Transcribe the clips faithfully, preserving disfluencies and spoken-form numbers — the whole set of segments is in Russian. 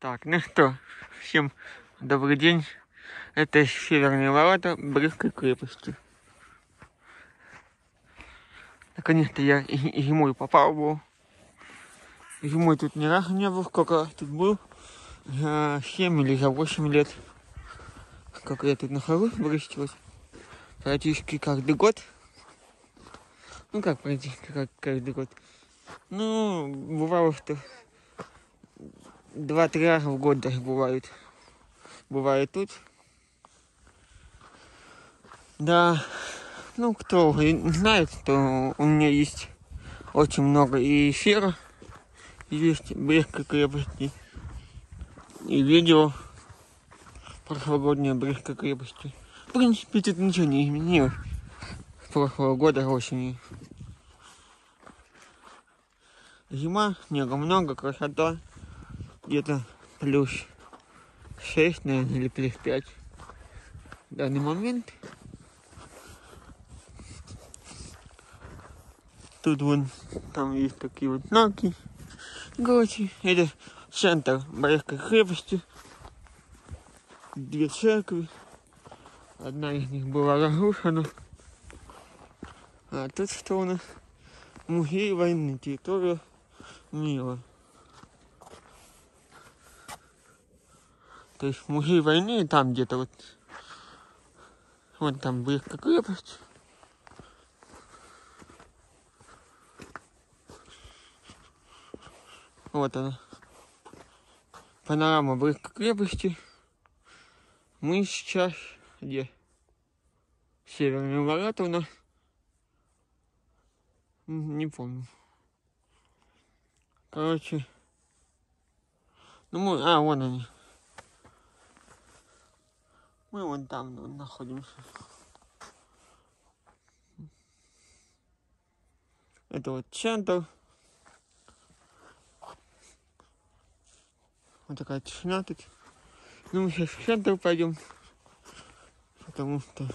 Так, ну что, всем добрый день. Это северные ворота Брестской крепости. Наконец-то я зимой попал. Зимой тут ни разу не был, сколько тут был. За семь или за восемь лет, как я тут нахожусь, вырастилась. Практически каждый год. Ну как практически как каждый год. Ну, бывало, что два-три раза в год даже бывает. Бывает тут. Да, ну кто знает, то у меня есть очень много и эфира, есть Брестской крепости, и видео прошлогоднее Брестской крепости. В принципе, тут ничего не изменилось с прошлого года осенью. Зима, снега много, красота. Где-то плюс шесть, наверное, или плюс пять в данный момент. Тут вон, там есть такие вот знаки. Короче, это центр Брестской крепости. Две церкви. Одна из них была разрушена. А тут что у нас? Музей войны, территория мира. То есть музей войны там где-то вот. Вот там Брестская крепость. Вот она. Панорама Брестской крепости. Мы сейчас где? Северные ворота у нас. Не помню. Короче. Ну мы. А, вон они. Мы вон там ну, находимся. Это вот центр. Вот такая тишина тут. Ну мы сейчас в центр пойдем. Потому что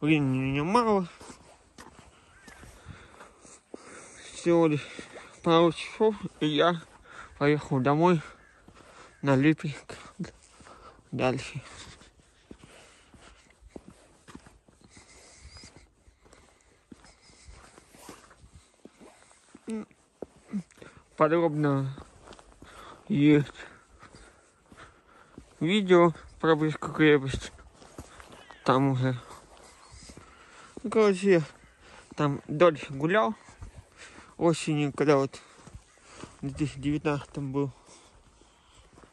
времени у меня мало. Всего лишь пару часов, и я поехал домой на Липецк. Дальше. Подробно есть видео про Брестскую крепость. Там уже. Ну, короче, я там дольше гулял. Осенью, когда вот в две тысячи девятнадцатом был.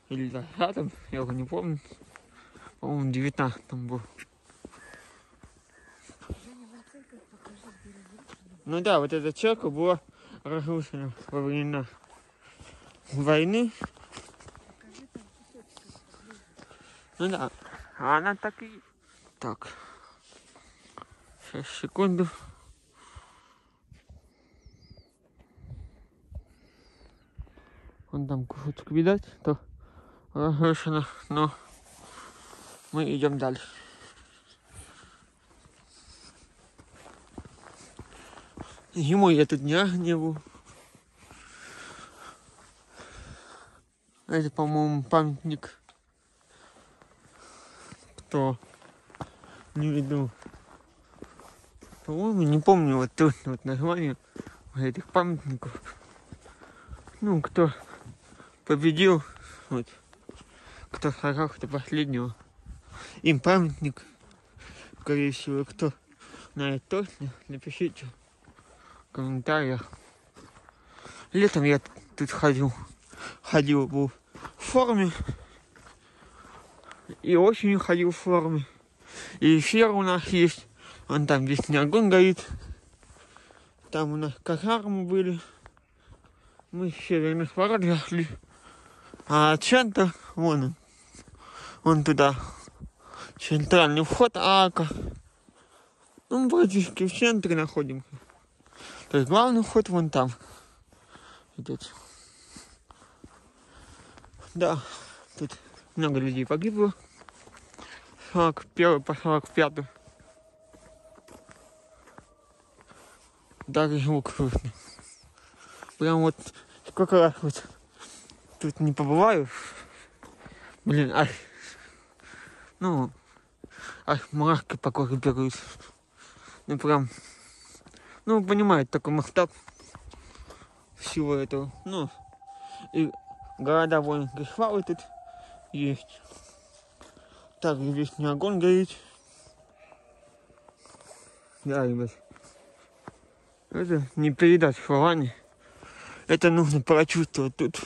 Или в двадцатом, я уже не помню. По-моему, в девятнадцатом был. Ну да, вот эта церковь была разрушена во времена войны. Ну да, она так и... Так. Сейчас, секунду. Вон там кусочек видать, то разрушено, но мы идем дальше. Зимой я тут ни разу не был. Это, по-моему, памятник. Кто не видел. По-моему, не помню вот точно вот название этих памятников. Ну, кто победил, вот, кто сражался до последнего, им памятник, скорее всего, кто знает точно, напишите в комментариях. Летом я тут ходил, ходил был в форме, и осенью ходил в форме, и эфир у нас есть, вон там весенний огонь горит, там у нас казармы были, мы с северных ворот зашли. А центр, вон он, вон туда, центральный вход, арка. Ну, мы практически в центре находимся. То есть главный вход вон там идет. Да, тут много людей погибло. сорок первый по сорок пятый. Даже звук слышно. Прям вот сколько раз вот тут не побываю. Блин, ай. Ну, ай, мурашки по коже бегают. Ну, прям, ну, понимаете, такой масштаб всего этого. Ну, и города воинской славы тут есть. Также здесь не огонь горит. Да, ребят. Это не передать словами. Это нужно прочувствовать тут.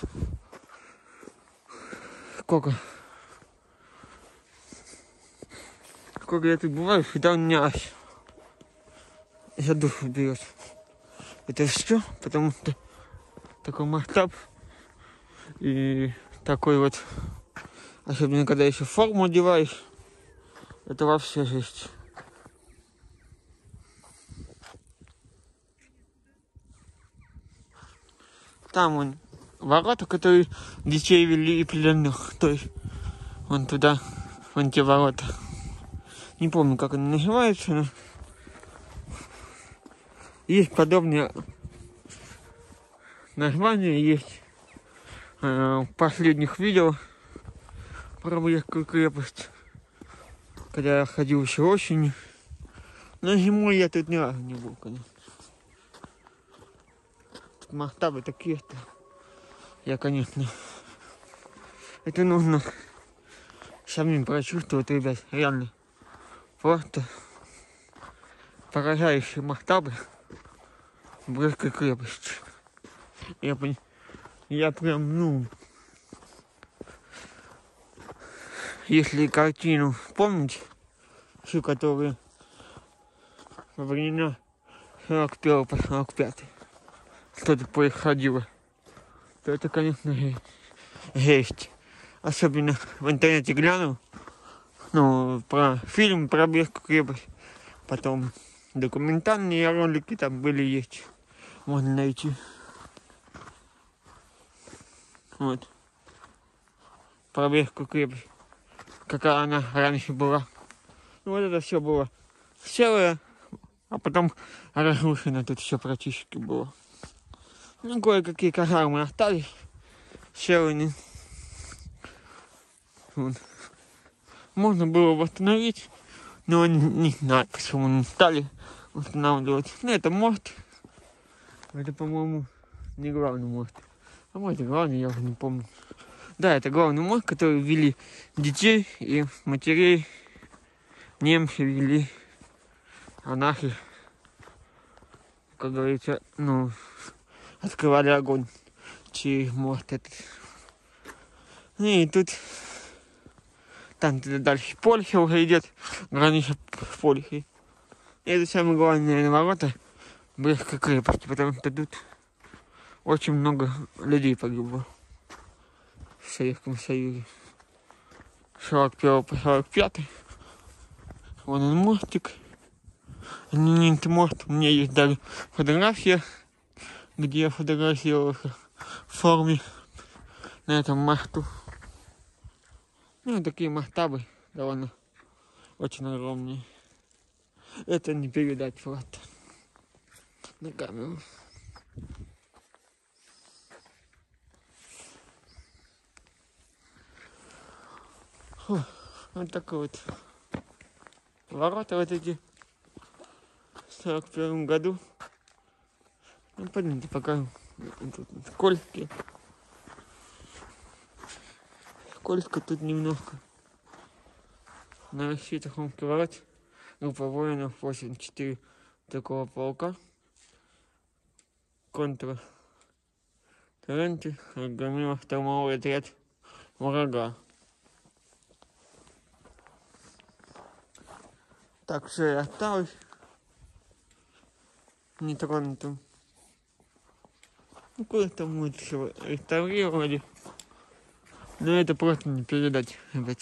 Сколько? Сколько я тут бываю, всегда у меня аж за душу берет. Это все, потому что такой масштаб и такой вот, особенно когда еще форму одеваешь, это вообще жесть. Там вон ворота, которые детей вели и пленных, то есть вон туда, вон те ворота. Не помню, как они называются, но есть подобные названия, есть э, в последних видео про Брестскую крепость, когда я ходил еще осенью, но зимой я тут ни разу не был, конечно. Масштабы такие-то, я, конечно, это нужно самим прочувствовать, ребят, реально, просто поражающие масштабы Брестской крепости. Я, я прям, ну, если картину помнить, всю, которую во времена сорок первого по сорок пятый. Что-то происходило, то это, конечно, жесть. Особенно в интернете глянул, ну, про фильм про Брестскую крепость, потом документальные ролики там были, есть, можно найти. Вот, про Брестскую крепость, какая она раньше была. Ну, вот это все было целое, а потом разрушено тут все практически было. Ну, кое-какие казармы остались, селы. Вот. Можно было восстановить, но они не знаю, почему не стали восстанавливать. Но это мост, это, по-моему, не главный мост. А может и главный, я уже не помню. Да, это главный мост, который вели детей и матерей. Немцы вели, а наши, как говорится, ну... открывали огонь через мост этот. Ну и тут там дальше Польша уже идет, граница с Польшей. И это самое главное ворота Брестской крепости, потому что тут очень много людей погибло в Советском Союзе. С сорок первого по сорок пятый. Вон он мостик. Не этот мост, у меня есть даже фотография, где я фотографировался в форме на этом мосту. Ну, такие масштабы довольно очень огромные. Это не передать просто на камеру. Фу, вот такой вот ворота вот эти в сорок первом году. Ну, пойдемте покажем. Тут скользкие. Скользко тут немножко. На расчетах он кивает. Группа воинов восемь четыре такого полка. Контра. Таренты. Организовал штурмовой отряд врага. Так, все и осталось. Не тронутым. Ну, кое-то мы всё реставрировали. Но это просто не передать, ребят.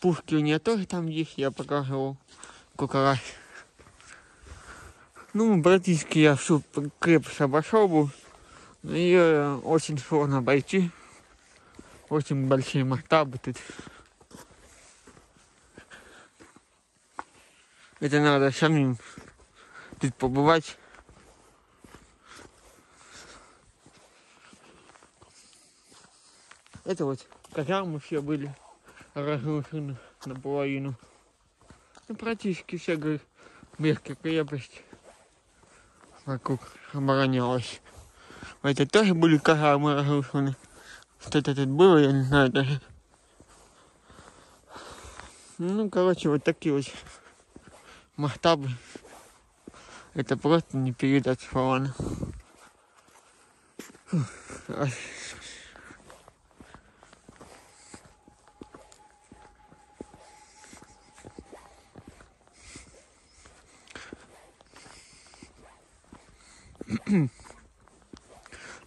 Пушки у нее тоже там есть, я показывал сколько раз. Ну, практически я всю крепость обошел был. Но ее очень сложно обойти. Очень большие масштабы тут. Это надо самим тут побывать. Это вот казармы все были разрушены наполовину. Ну, практически вся Брестская крепость вокруг оборонялась. Это тоже были казармы разрушены. Что-то тут было, я не знаю даже. Ну, короче, вот такие вот масштабы. Это просто не передать словами.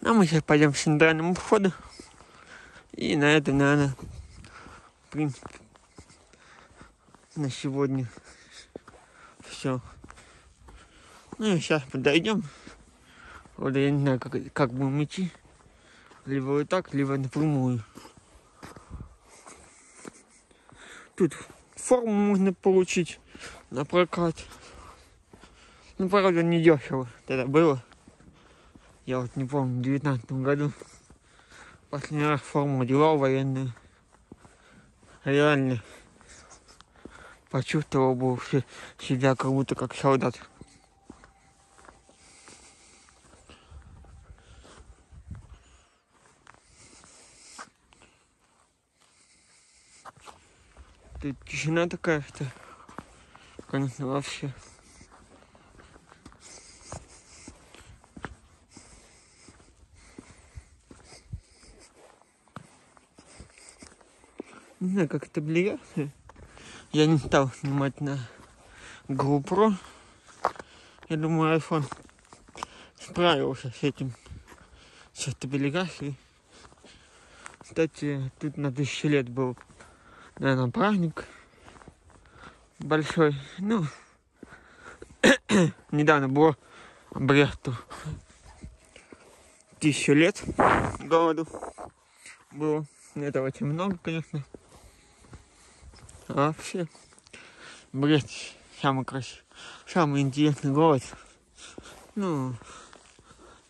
А мы сейчас пойдем к центральному входу. И на это, наверное, в принципе, на сегодня все. Ну и сейчас подойдем. Вот я не знаю, как, как будем идти. Либо вот так, либо напрямую. Тут форму можно получить на прокат. Ну, правда, не дешево тогда было. Я вот не помню, в девятнадцатом году. Последний раз форму одевал военную. Реально почувствовал бы себя как будто как солдат. Тут тишина такая, что, конечно, вообще. Не знаю, как это влияет. Я не стал снимать на GoPro. Я думаю, iPhone справился с этим, с стабилизацией. Кстати, тут на тысячу лет был, наверное, праздник большой. Ну, недавно было Бресту тысячу лет голоду было. Это очень много, конечно. А вообще, Брест самый красивый, самый интересный город. Ну,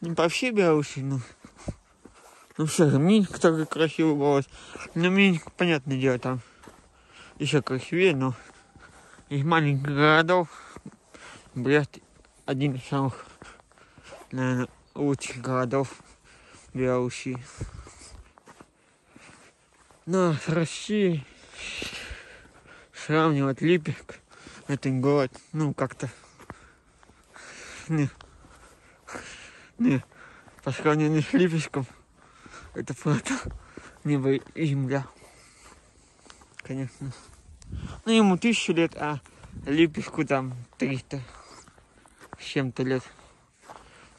не по всей Беларуси, но... Ну все же, Минск тоже красивый город. Ну, Минск, понятное дело, там еще красивее, но из маленьких городов Брест один из самых, наверное, лучших городов Беларуси. Но с Россией сравнивать Липецк, это город, ну, как-то... Не, не, по сравнению с Липецком, это просто небо и земля, конечно. Ну, ему тысячу лет, а Липецку там триста с чем-то лет.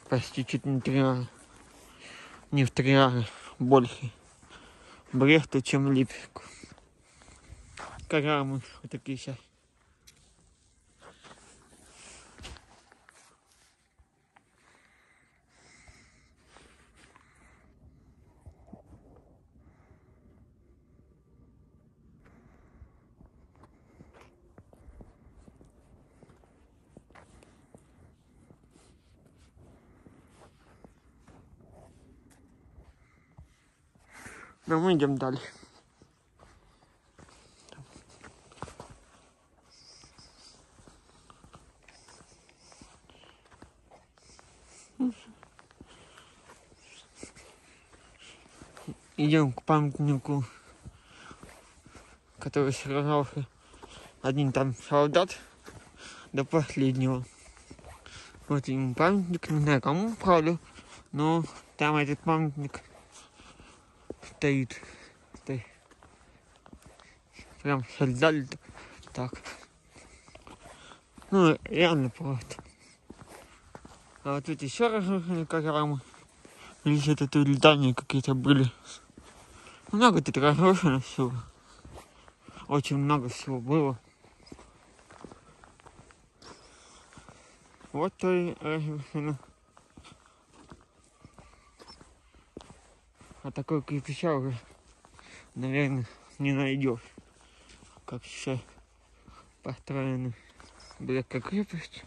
Почти чуть не три раза. Не в три раза больше Бресту, чем Липецку. Казармы вот такие сейчас. Но мы идем дальше. Идем к памятнику, который сражался один там солдат до последнего. Вот ему памятник, не знаю кому, правда, но там этот памятник стоит. Стоит. Прям солдат так. Ну, реально просто. А вот тут еще разрушены казармы. Или что-то тут здания какие-то были. Много тут разрушено всего. Очень много всего было. Вот то и разрушено. А такой кирпича уже, наверное, не найдешь. Как сейчас построена Брестская крепость.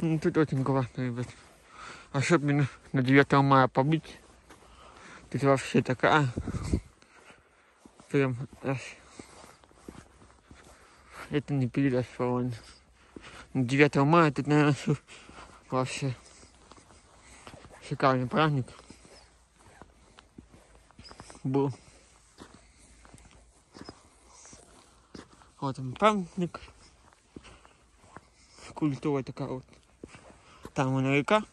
Ну, тут очень классно, ребят. особенно на девятое мая побыть. Тут вообще такая прям аж. Это не передать, по-моему. девятое мая тут, наверное, вообще шикарный праздник был. Вот он, праздник. Культура такая вот. Там она река.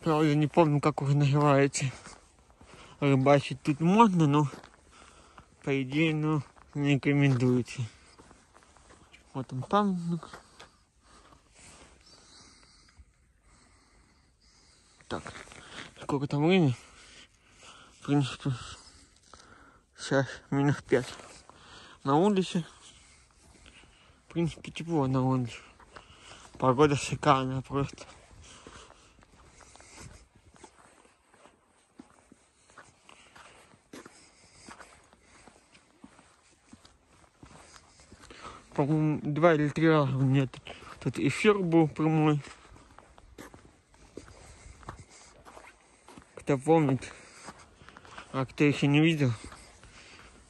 Правда, не помню, как вы называете. Рыбачить тут можно, но по идее, ну, не рекомендуете. Вот он, памятник. Так, сколько там время? В принципе, сейчас минус пять. На улице, в принципе, тепло на улице. Погода шикарная просто. По-моему, два или три раза у меня тут, тут эфир был прямой. Кто помнит, а кто еще не видел,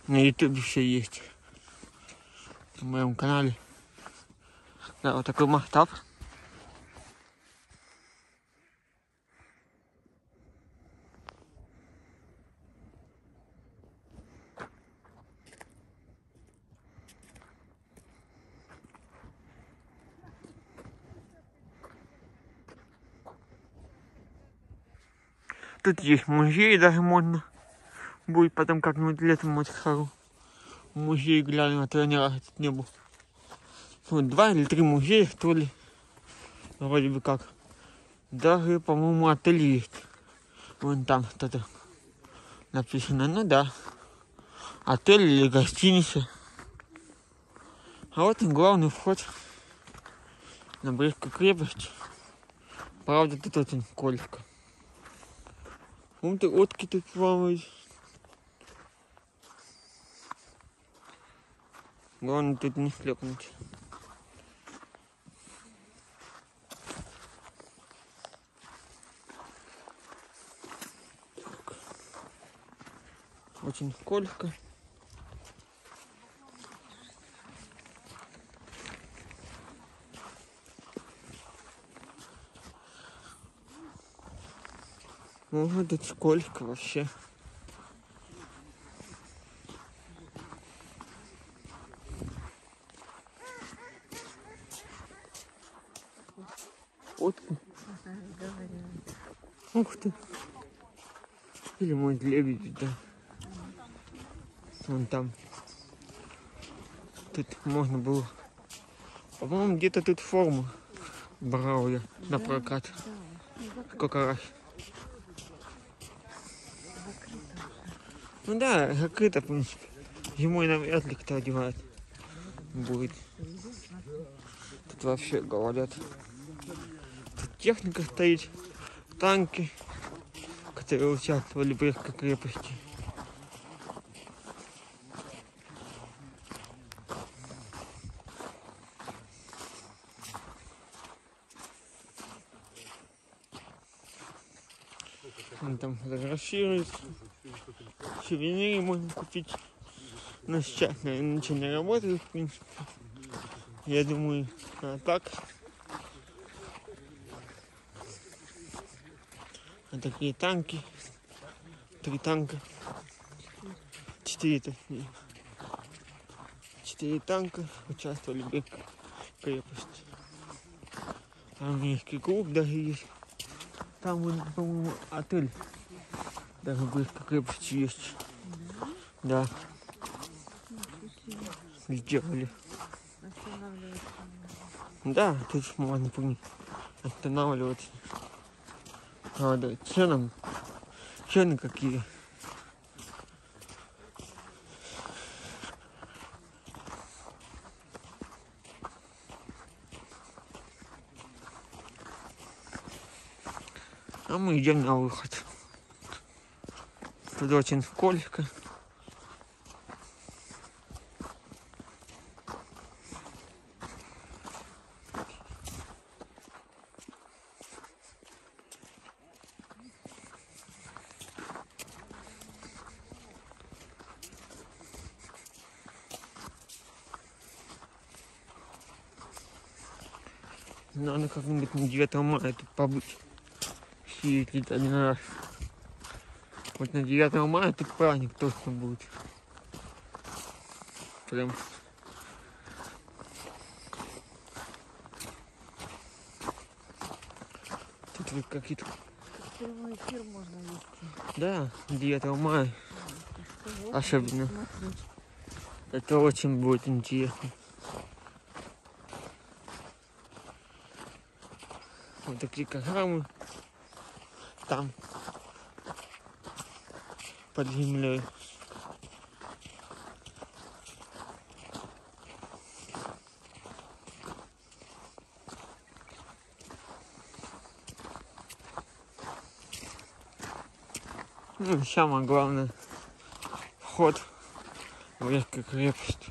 на YouTube все есть. На моем канале. Да, вот такой масштаб. Тут есть музей, даже можно будет потом как-нибудь летом вот схожу. Музей глянем, а то я ни разу тут не был. Вот два или три музея, что ли. Вроде бы как. Даже, по-моему, отель есть. Вон там что-то написано. Ну да. Отель или гостиница. А вот и главный вход на Брестскую крепость. Правда, тут очень скользко. Вон-то утки тут плавают. Главное тут не слепнуть. Так. Очень скользко. Ого, тут сколько вообще. Вот. Ух ты. Или мой лебедь, да. Вон там. Тут можно было. По-моему, где-то тут форму брал я на прокат. Сколько раз. Ну да, закрыто, в принципе. Зимой нам вряд ли кто одевает будет. Тут вообще говорят. Тут техника стоит, танки, которые участвовали в Брестской крепости. Он там фотографируется. Сувениры можно купить. Но сейчас, наверное, ничего не работает, в принципе. Я думаю, а так. А такие танки. Три танка. Четыре такие. Четыре танка участвовали в Брестской крепости. Армейский клуб даже есть. Там, по-моему, отель. Даже Брестской крепости есть. Да. Сделали. Да, тут можно помнить. Останавливаться. Правда, цены. Цены какие. А мы идем на выход. Тут очень скользко. Надо как-нибудь на девятое мая тут побыть. Съездить один раз. Вот на девятое мая тут праздник точно будет. Прям. Тут вот какие-то... Прямой эфир можно вести. Да, девятое мая. Да, особенно. Это очень будет интересно. Вот такие программы. Там. Под землей. Ну, самое главное, вход в Брестскую крепость.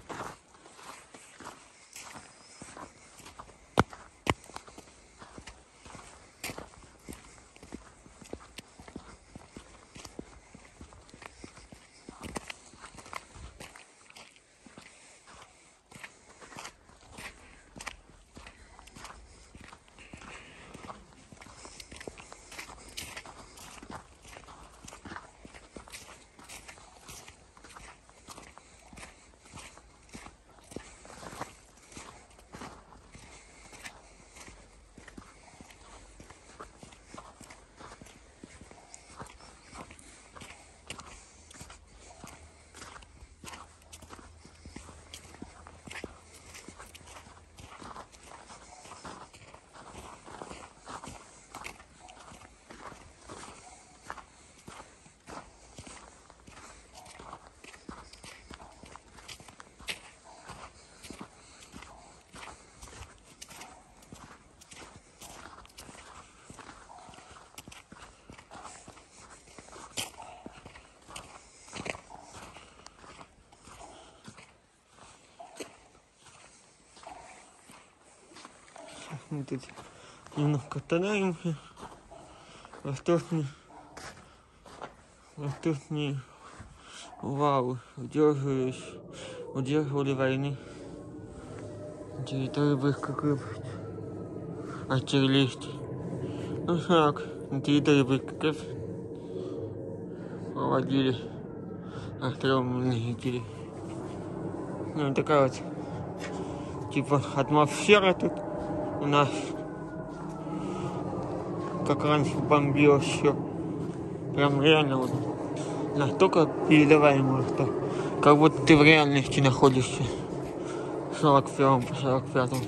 Мы тут немножко тонаемся. Восточные, восточные валы удерживались, удерживали войны на территории Брестской крепости. Артиллеристы. Ну так, на территории Брестской крепости проводили островные жители. Ну такая вот типа атмосфера тут. У нас как раньше бомбило все. Прям реально вот настолько передаваемо, что как будто ты в реальности находишься. В сорок первом по сорок пятом.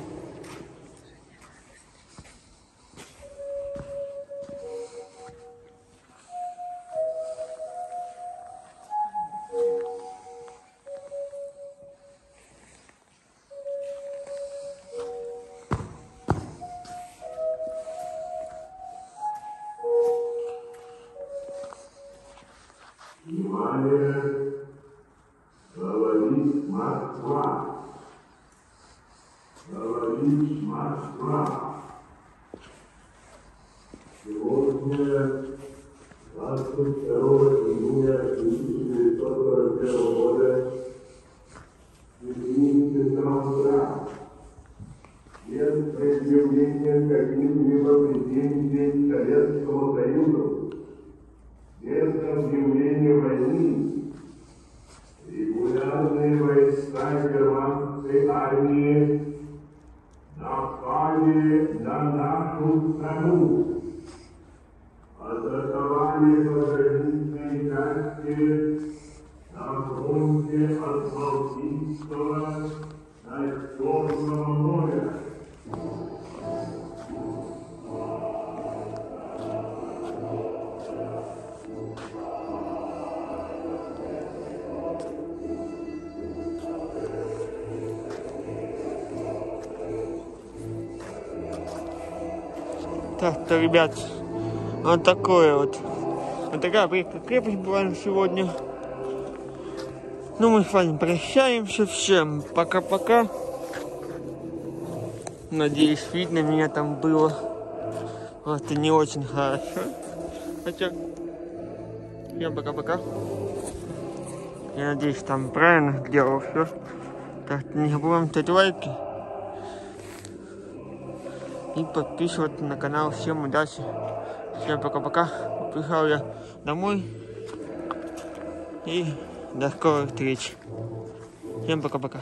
Так-то, ребят, вот такое вот. Вот такая Брестская крепость была на сегодня. Ну, мы с вами прощаемся. Всем пока-пока. Надеюсь, видно меня там было. Просто не очень хорошо. Хотя, всем пока-пока. Я надеюсь, там правильно сделал все. Так, не забываем ставить лайки. и подписываться на канал. Всем удачи, всем пока-пока. Пришел я домой и до скорых встреч. Всем пока-пока.